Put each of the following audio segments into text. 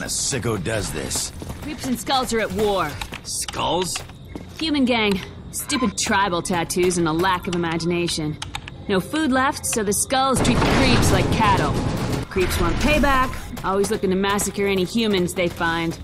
kind of sicko does this? Creeps and skulls are at war. Skulls? Human gang. Stupid tribal tattoos and a lack of imagination. No food left, so the skulls treat the creeps like cattle. Creeps want payback, always looking to massacre any humans they find.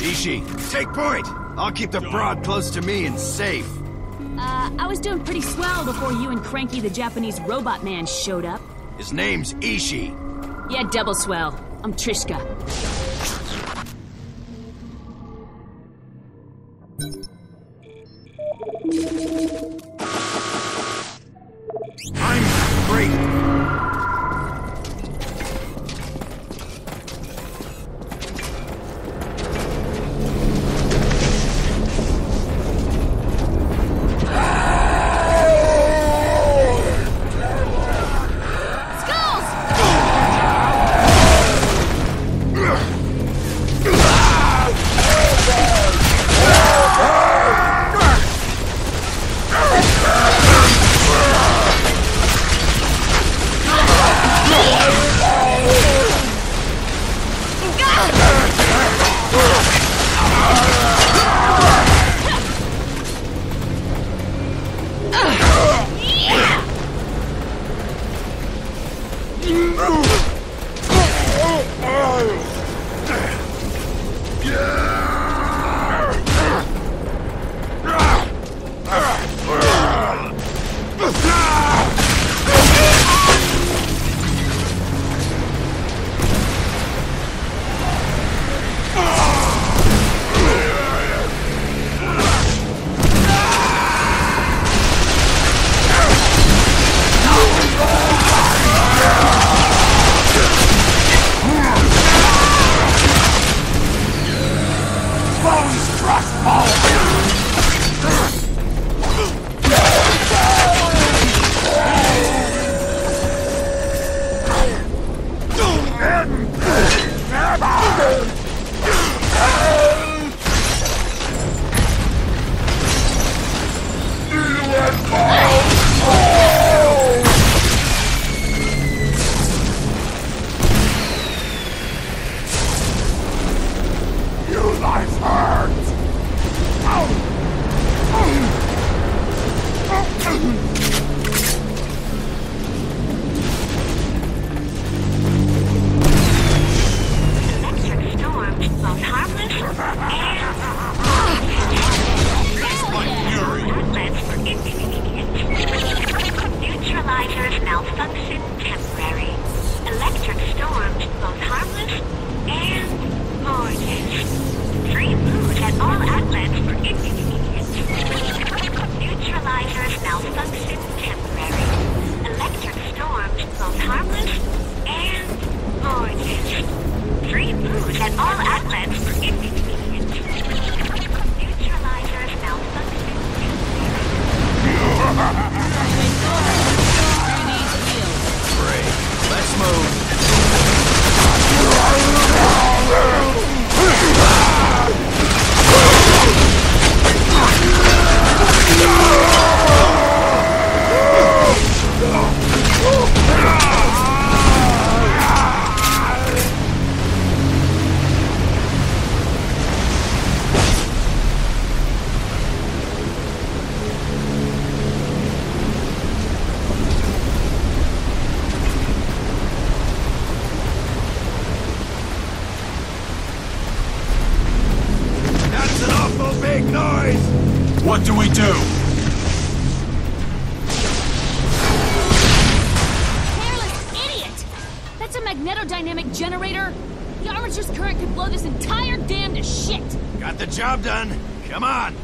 Ishii, take point! I'll keep the broad close to me and safe. I was doing pretty swell before you and Cranky the Japanese robot man showed up. His name's Ishii. Yeah, double swell. I'm Trishka. I'm great. Ugh! malfunction temporary. Electric storms, both harmless and gorgeous. Free food at all outlets for inconvenience. Neutralizers malfunction temporary. Electric storms, both harmless and gorgeous. Free food at all outlets for inconvenience. Neutralizers malfunction temporary. Let's move. What do we do? Careless idiot! That's a magnetodynamic generator? The armature's current could blow this entire dam to shit! Got the job done. Come on!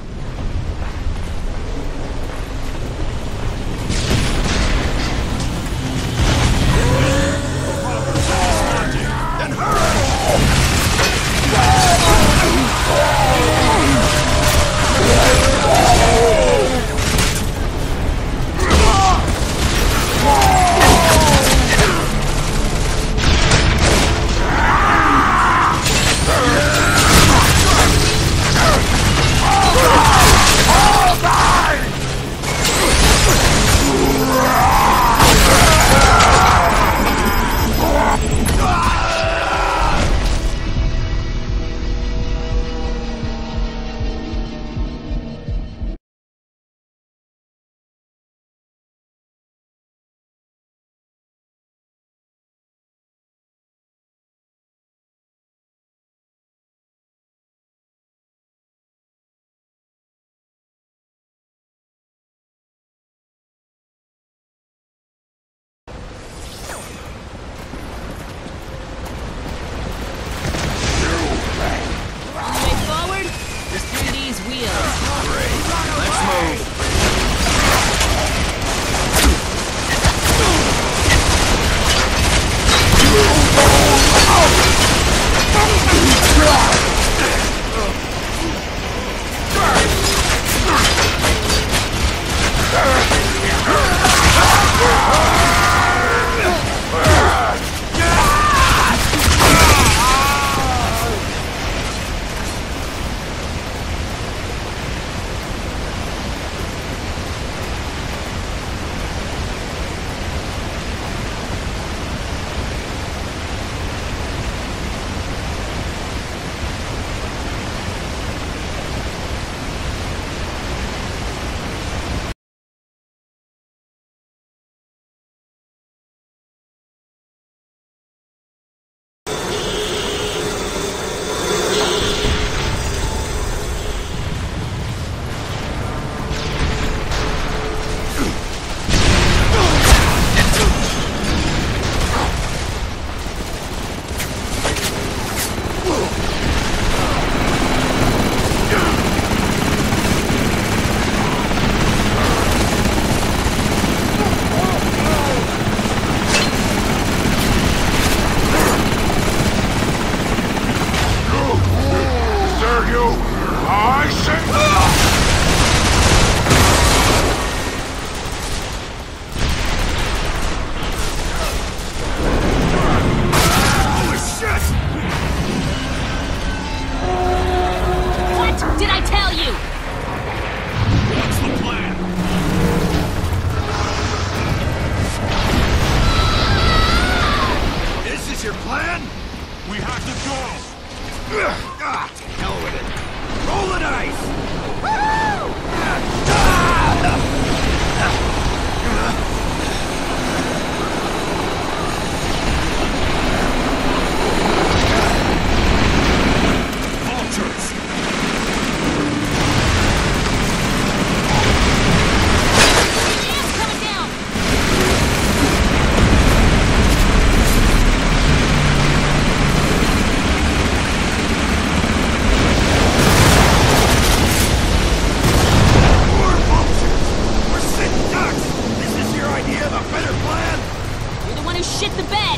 this shit the bed. I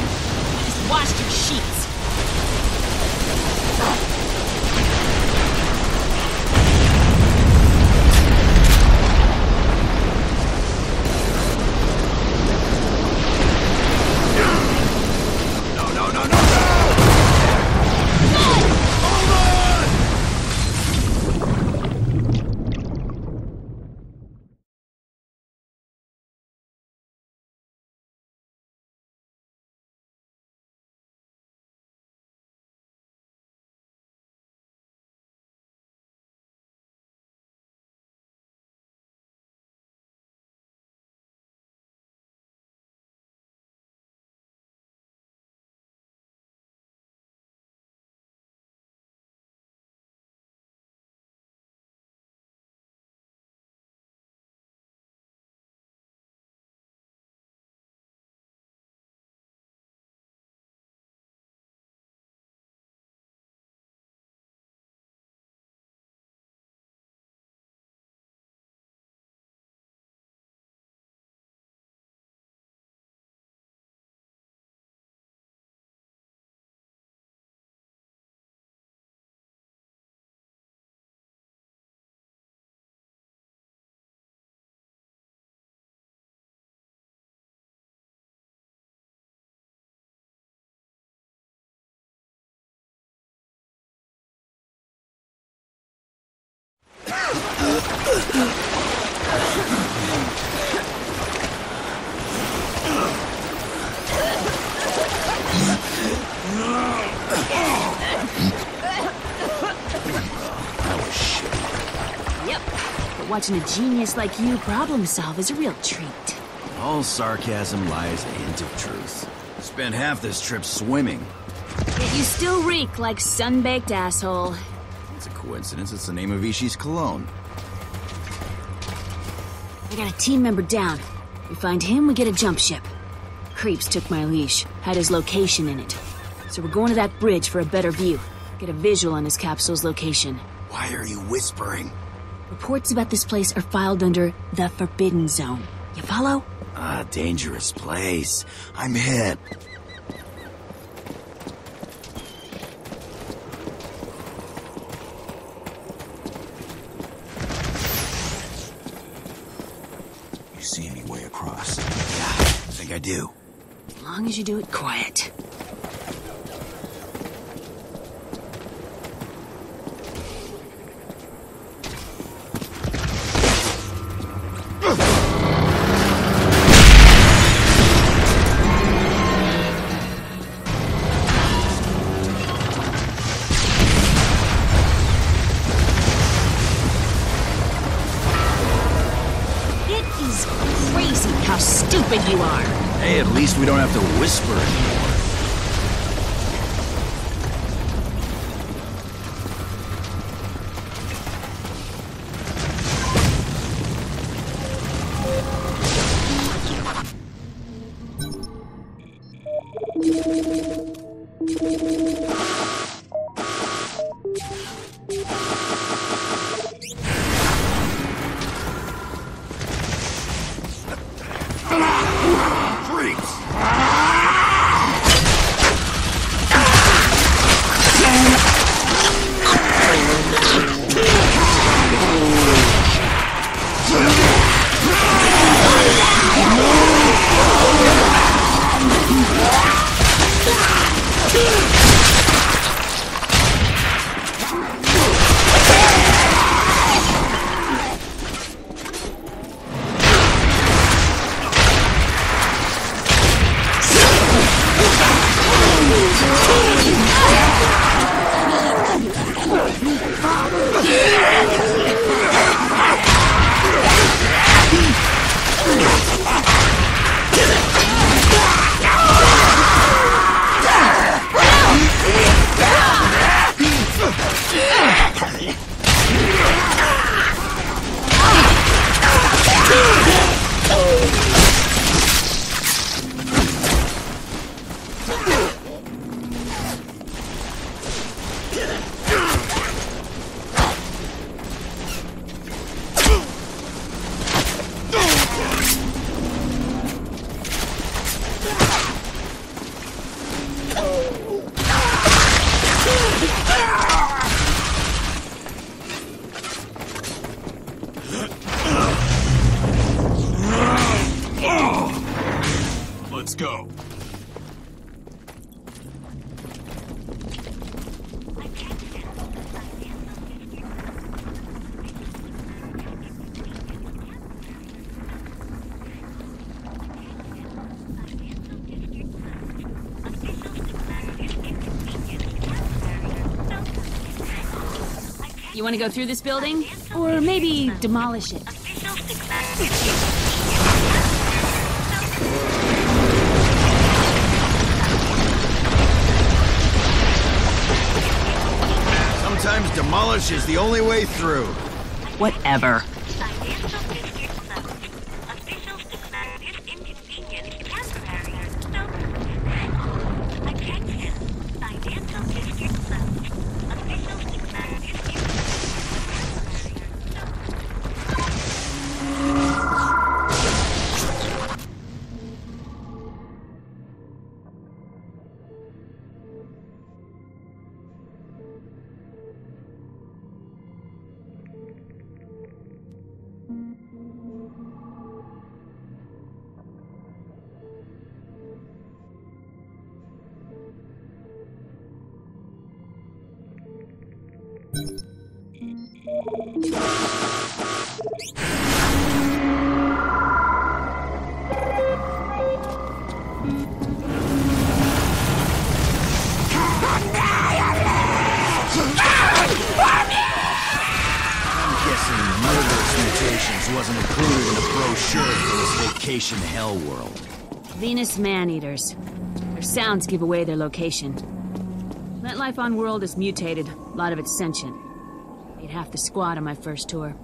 just washed your sheets. That was shit. Yep. But watching a genius like you problem solve is a real treat. All sarcasm lies a hint of truth. Spent half this trip swimming. Yet you still reek like sun-baked asshole. It's a coincidence. It's the name of Ishii's cologne. I got a team member down. We find him, we get a jump ship. Creeps took my leash, had his location in it. So we're going to that bridge for a better view. Get a visual on his capsule's location. Why are you whispering? Reports about this place are filed under the Forbidden Zone. You follow? Ah, dangerous place. I'm hit. See any way across? Yeah, I think I do. As long as you do it quiet. You are. Hey, at least we don't have to whisper anymore. Let's go. You want to go through this building? Or maybe demolish it. Sometimes demolish is the only way through. Whatever. Hell world. Venus man-eaters. Their sounds give away their location. Plant life on world is mutated, a lot of it's sentient. Ate half the squad on my first tour.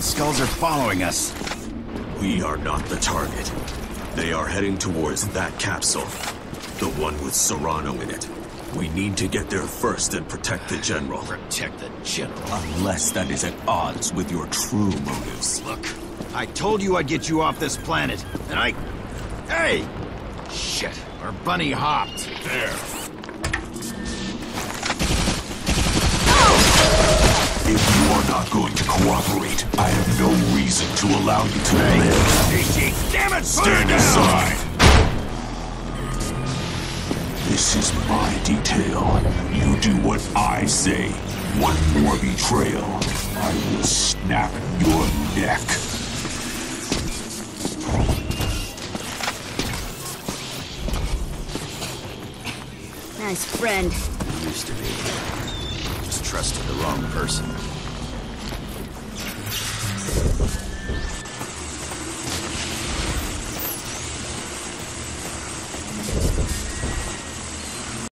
Skulls are following us. We are not the target. They are heading towards that capsule. The one with Serrano in it. We need to get there first and protect the General. Protect the General? Unless that is at odds with your true motives. Look, I told you I'd get you off this planet, and I... Hey! Shit, our bunny hopped. There. If you are not going to cooperate, I have no reason to allow you to live. Ishii, damn it! Stand aside! This is my detail. You do what I say. One more betrayal, I will snap your neck. Nice friend. You used to be. Trusted the wrong person.